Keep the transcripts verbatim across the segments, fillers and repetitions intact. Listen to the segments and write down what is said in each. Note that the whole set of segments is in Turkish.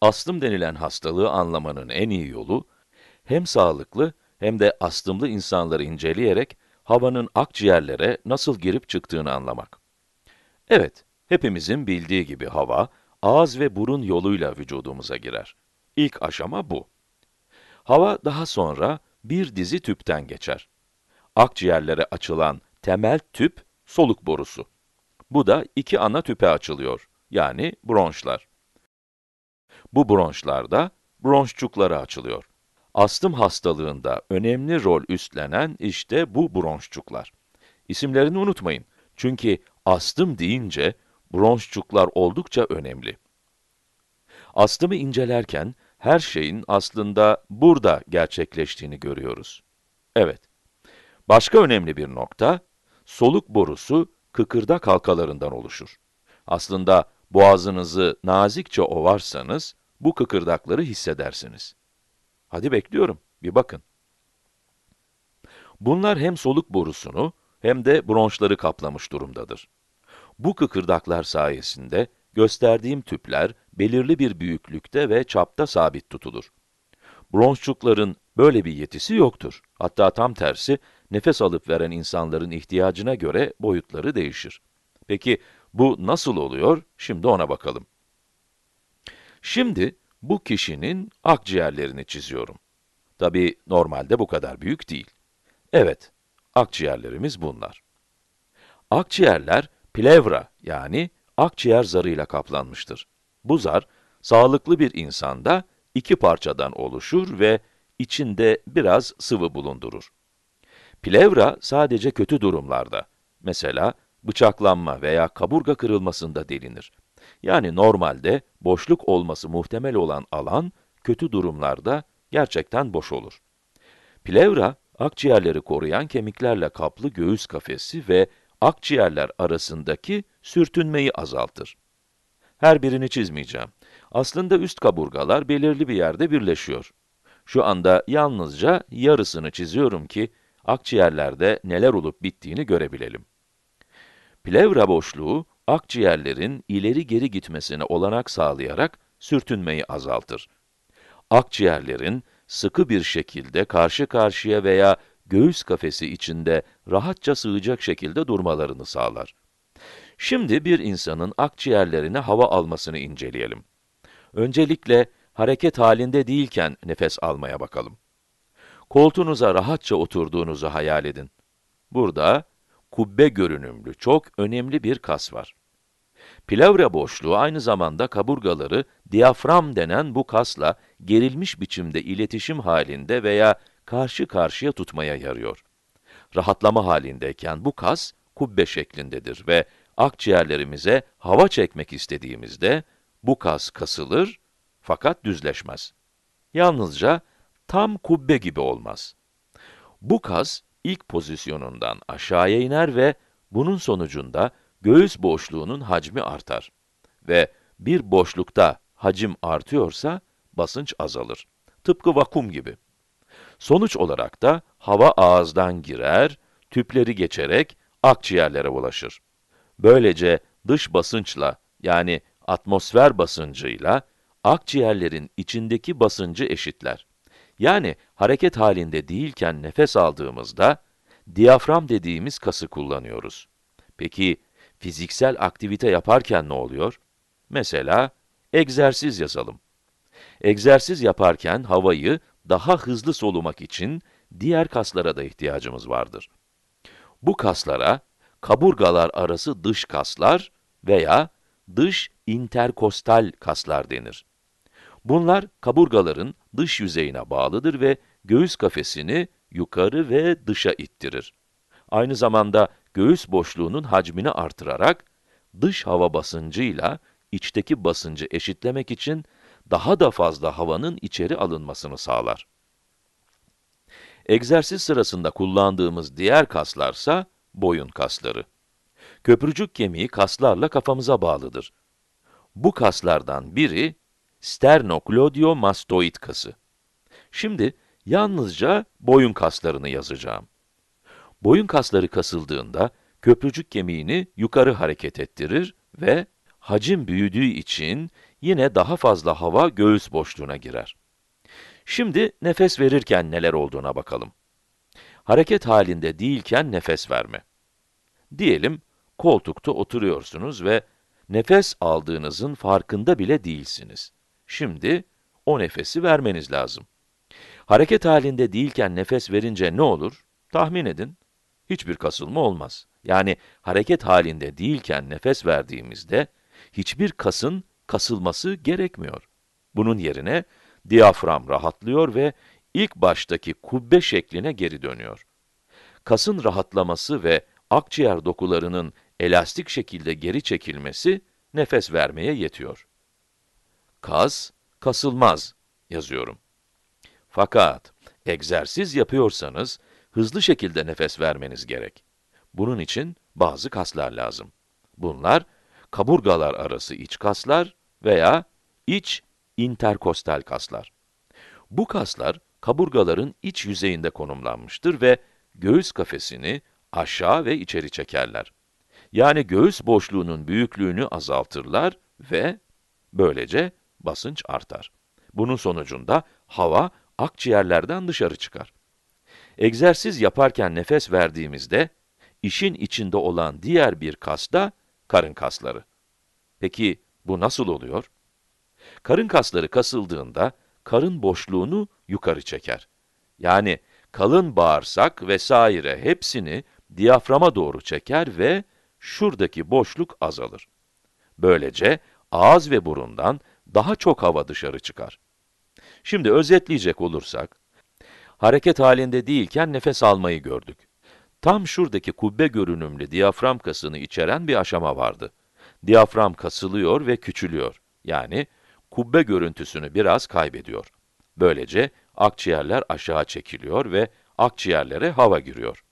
Astım denilen hastalığı anlamanın en iyi yolu, hem sağlıklı hem de astımlı insanları inceleyerek havanın akciğerlere nasıl girip çıktığını anlamak. Evet, hepimizin bildiği gibi hava, ağız ve burun yoluyla vücudumuza girer. İlk aşama bu. Hava daha sonra bir dizi tüpten geçer. Akciğerlere açılan temel tüp, soluk borusu. Bu da iki ana tüpe açılıyor, yani bronşlar. Bu bronşlar da bronşçuklara açılıyor. Astım hastalığında önemli rol üstlenen işte bu bronşçuklar. İsimlerini unutmayın, çünkü astım deyince bronşçuklar oldukça önemli. Astımı incelerken her şeyin aslında burada gerçekleştiğini görüyoruz. Evet, başka önemli bir nokta, soluk borusu kıkırdak halkalarından oluşur. Aslında boğazınızı nazikçe ovarsanız bu kıkırdakları hissedersiniz. Hadi bekliyorum, bir bakın. Bunlar hem soluk borusunu hem de bronşları kaplamış durumdadır. Bu kıkırdaklar sayesinde gösterdiğim tüpler belirli bir büyüklükte ve çapta sabit tutulur. Bronşçukların böyle bir yetisi yoktur. Hatta tam tersi, nefes alıp veren insanların ihtiyacına göre boyutları değişir. Peki bu nasıl oluyor? Şimdi ona bakalım. Şimdi bu kişinin akciğerlerini çiziyorum. Tabii normalde bu kadar büyük değil. Evet, akciğerlerimiz bunlar. Akciğerler plevra, yani akciğer zarıyla kaplanmıştır. Bu zar, sağlıklı bir insanda iki parçadan oluşur ve içinde biraz sıvı bulundurur. Plevra sadece kötü durumlarda, mesela bıçaklanma veya kaburga kırılmasında delinir. Yani normalde boşluk olması muhtemel olan alan, kötü durumlarda gerçekten boş olur. Plevra, akciğerleri koruyan kemiklerle kaplı göğüs kafesi ve akciğerler arasındaki sürtünmeyi azaltır. Her birini çizmeyeceğim. Aslında üst kaburgalar belirli bir yerde birleşiyor. Şu anda yalnızca yarısını çiziyorum ki, akciğerlerde neler olup bittiğini görebilelim. Plevra boşluğu, akciğerlerin ileri geri gitmesine olanak sağlayarak sürtünmeyi azaltır. Akciğerlerin sıkı bir şekilde karşı karşıya veya göğüs kafesi içinde rahatça sığacak şekilde durmalarını sağlar. Şimdi bir insanın akciğerlerine hava almasını inceleyelim. Öncelikle hareket halinde değilken nefes almaya bakalım. Koltuğunuza rahatça oturduğunuzu hayal edin. Burada, kubbe görünümlü çok önemli bir kas var. Plevra boşluğu aynı zamanda kaburgaları diyafram denen bu kasla gerilmiş biçimde iletişim halinde veya karşı karşıya tutmaya yarıyor. Rahatlama halindeyken bu kas kubbe şeklindedir ve akciğerlerimize hava çekmek istediğimizde bu kas kasılır fakat düzleşmez. Yalnızca tam kubbe gibi olmaz. Bu kas ilk pozisyonundan aşağıya iner ve bunun sonucunda göğüs boşluğunun hacmi artar. Ve bir boşlukta hacim artıyorsa basınç azalır. Tıpkı vakum gibi. Sonuç olarak da hava ağızdan girer, tüpleri geçerek akciğerlere ulaşır. Böylece dış basınçla, yani atmosfer basıncıyla akciğerlerin içindeki basıncı eşitler. Yani hareket halinde değilken nefes aldığımızda, diyafram dediğimiz kası kullanıyoruz. Peki, fiziksel aktivite yaparken ne oluyor? Mesela, egzersiz yazalım. Egzersiz yaparken havayı daha hızlı solumak için diğer kaslara da ihtiyacımız vardır. Bu kaslara, kaburgalar arası dış kaslar veya dış interkostal kaslar denir. Bunlar, kaburgaların dış yüzeyine bağlıdır ve göğüs kafesini yukarı ve dışa ittirir. Aynı zamanda göğüs boşluğunun hacmini artırarak, dış hava basıncıyla içteki basıncı eşitlemek için daha da fazla havanın içeri alınmasını sağlar. Egzersiz sırasında kullandığımız diğer kaslarsa boyun kasları. Köprücük kemiği kaslarla kafamıza bağlıdır. Bu kaslardan biri, sternokloidiomastoid kası. Şimdi yalnızca boyun kaslarını yazacağım. Boyun kasları kasıldığında köprücük kemiğini yukarı hareket ettirir ve hacim büyüdüğü için yine daha fazla hava göğüs boşluğuna girer. Şimdi nefes verirken neler olduğuna bakalım. Hareket halinde değilken nefes verme. Diyelim, koltukta oturuyorsunuz ve nefes aldığınızın farkında bile değilsiniz. Şimdi o nefesi vermeniz lazım. Hareket halinde değilken nefes verince ne olur? Tahmin edin. Hiçbir kasılma olmaz. Yani hareket halinde değilken nefes verdiğimizde hiçbir kasın kasılması gerekmiyor. Bunun yerine diyafram rahatlıyor ve ilk baştaki kubbe şekline geri dönüyor. Kasın rahatlaması ve akciğer dokularının elastik şekilde geri çekilmesi nefes vermeye yetiyor. Kas kasılmaz yazıyorum. Fakat egzersiz yapıyorsanız hızlı şekilde nefes vermeniz gerek. Bunun için bazı kaslar lazım. Bunlar kaburgalar arası iç kaslar veya iç interkostal kaslar. Bu kaslar kaburgaların iç yüzeyinde konumlanmıştır ve göğüs kafesini aşağı ve içeri çekerler. Yani göğüs boşluğunun büyüklüğünü azaltırlar ve böylece basınç artar. Bunun sonucunda hava akciğerlerden dışarı çıkar. Egzersiz yaparken nefes verdiğimizde, işin içinde olan diğer bir kas da karın kasları. Peki bu nasıl oluyor? Karın kasları kasıldığında, karın boşluğunu yukarı çeker. Yani kalın bağırsak vesaire hepsini diyaframa doğru çeker ve şuradaki boşluk azalır. Böylece ağız ve burundan daha çok hava dışarı çıkar. Şimdi özetleyecek olursak, hareket halinde değilken nefes almayı gördük. Tam şuradaki kubbe görünümlü diyafram kasını içeren bir aşama vardı. Diyafram kasılıyor ve küçülüyor. Yani kubbe görüntüsünü biraz kaybediyor. Böylece akciğerler aşağı çekiliyor ve akciğerlere hava giriyor.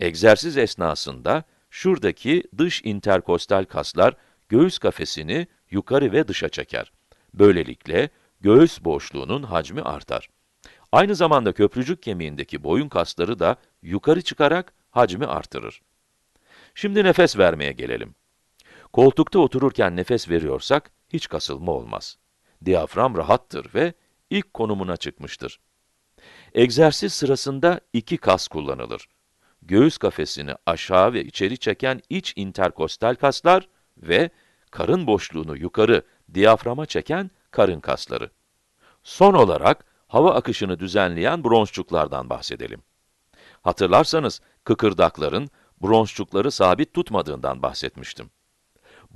Egzersiz esnasında şuradaki dış interkostal kaslar göğüs kafesini yukarı ve dışa çeker. Böylelikle göğüs boşluğunun hacmi artar. Aynı zamanda köprücük kemiğindeki boyun kasları da yukarı çıkarak hacmi artırır. Şimdi nefes vermeye gelelim. Koltukta otururken nefes veriyorsak hiç kasılma olmaz. Diyafram rahattır ve ilk konumuna çıkmıştır. Egzersiz sırasında iki kas kullanılır. Göğüs kafesini aşağı ve içeri çeken iç interkostal kaslar ve karın boşluğunu yukarı diyaframa çeken karın kasları. Son olarak hava akışını düzenleyen bronşçuklardan bahsedelim. Hatırlarsanız kıkırdakların bronşçukları sabit tutmadığından bahsetmiştim.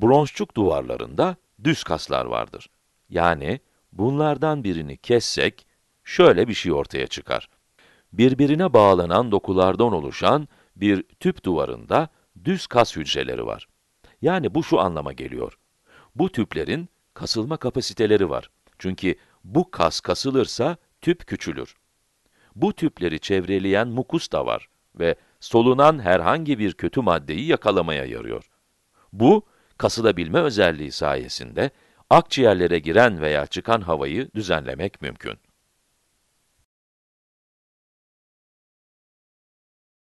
Bronşçuk duvarlarında düz kaslar vardır. Yani bunlardan birini kessek şöyle bir şey ortaya çıkar. Birbirine bağlanan dokulardan oluşan bir tüp duvarında düz kas hücreleri var. Yani bu şu anlama geliyor. Bu tüplerin kasılma kapasiteleri var. Çünkü bu kas kasılırsa tüp küçülür. Bu tüpleri çevreleyen mukus da var ve solunan herhangi bir kötü maddeyi yakalamaya yarıyor. Bu, kasılabilme özelliği sayesinde akciğerlere giren veya çıkan havayı düzenlemek mümkün.